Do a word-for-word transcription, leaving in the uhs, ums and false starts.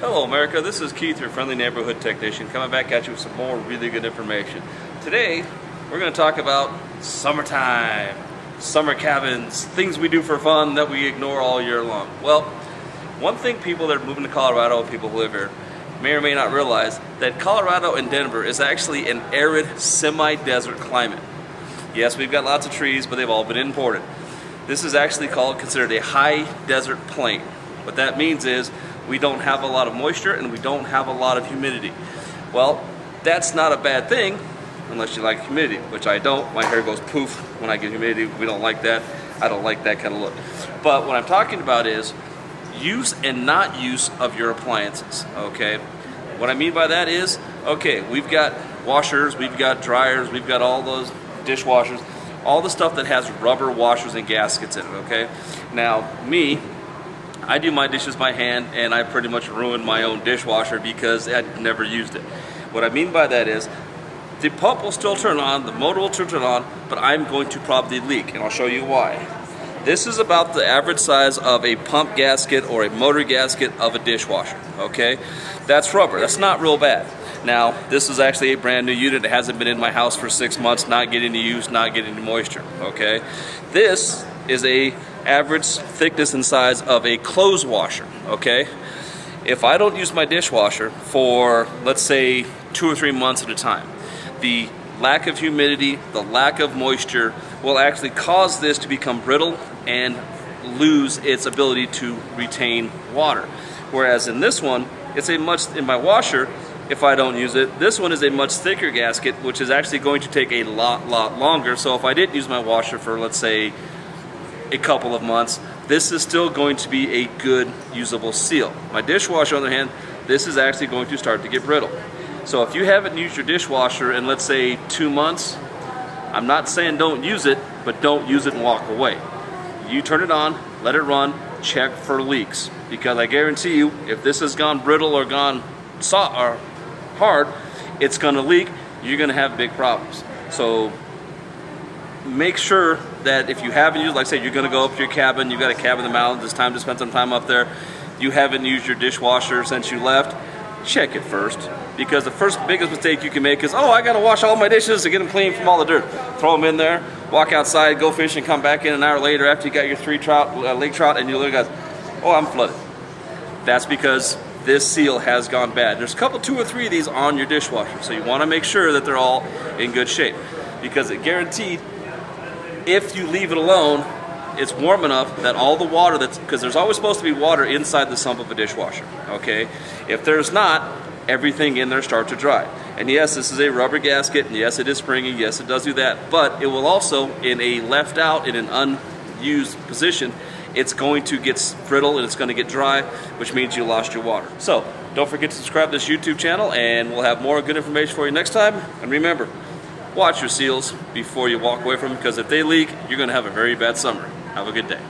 Hello America, this is Keith, your friendly neighborhood technician, coming back at you with some more really good information. Today, we're going to talk about summertime, summer cabins, things we do for fun that we ignore all year long. Well, one thing people that are moving to Colorado, people who live here, may or may not realize that Colorado and Denver is actually an arid, semi-desert climate. Yes, we've got lots of trees, but they've all been imported. This is actually called, considered a high desert plain. What that means is we don't have a lot of moisture and we don't have a lot of humidity. Well, that's not a bad thing unless you like humidity, which I don't. My hair goes poof when I get humidity. We don't like that. I don't like that kind of look. But what I'm talking about is use and not use of your appliances, okay? What I mean by that is, okay, we've got washers, we've got dryers, we've got all those dishwashers, all the stuff that has rubber washers and gaskets in it, okay? Now, me, I do my dishes by hand, and I pretty much ruined my own dishwasher because I'd never used it. What I mean by that is the pump will still turn on, the motor will still turn on, but I'm going to probably leak, and I'll show you why. This is about the average size of a pump gasket or a motor gasket of a dishwasher, okay? That's rubber. That's not real bad. Now, this is actually a brand new unit. It hasn't been in my house for six months, not getting any use, not getting any moisture, okay? This is a average thickness and size of a clothes washer, okay? If I don't use my dishwasher for, let's say, two or three months at a time, the lack of humidity, the lack of moisture will actually cause this to become brittle and lose its ability to retain water. Whereas in this one, it's a much, in my washer, if I don't use it, this one is a much thicker gasket, which is actually going to take a lot, lot longer. So if I didn't use my washer for, let's say, a couple of months, this is still going to be a good usable seal. My dishwasher, on the other hand, this is actually going to start to get brittle. So if you haven't used your dishwasher in, let's say, two months, I'm not saying don't use it, but don't use it and walk away. You turn it on, let it run, check for leaks, because I guarantee you, if this has gone brittle or gone soft or hard, it's going to leak. You're going to have big problems. So make sure that if you haven't used, like I said, you're going to go up to your cabin, you've got a cabin in the mountains, it's time to spend some time up there, you haven't used your dishwasher since you left, check it first. Because the first biggest mistake you can make is, oh, I got to wash all my dishes to get them clean from all the dirt. Throw them in there, walk outside, go fishing, come back in an hour later after you got your three trout, uh, lake trout, and you look at, oh, I'm flooded. That's because this seal has gone bad. There's a couple, two or three of these on your dishwasher, so you want to make sure that they're all in good shape. Because it guaranteed, if you leave it alone, it's warm enough that all the water that's, because there's always supposed to be water inside the sump of a dishwasher, okay? If there's not, everything in there starts to dry. And yes, this is a rubber gasket, and yes, it is springy, yes, it does do that, but it will also, in a left out, in an unused position, it's going to get brittle and it's going to get dry, which means you lost your water. So, don't forget to subscribe to this YouTube channel, and we'll have more good information for you next time. And remember, watch your seals before you walk away from them, because if they leak, you're going to have a very bad summer. Have a good day.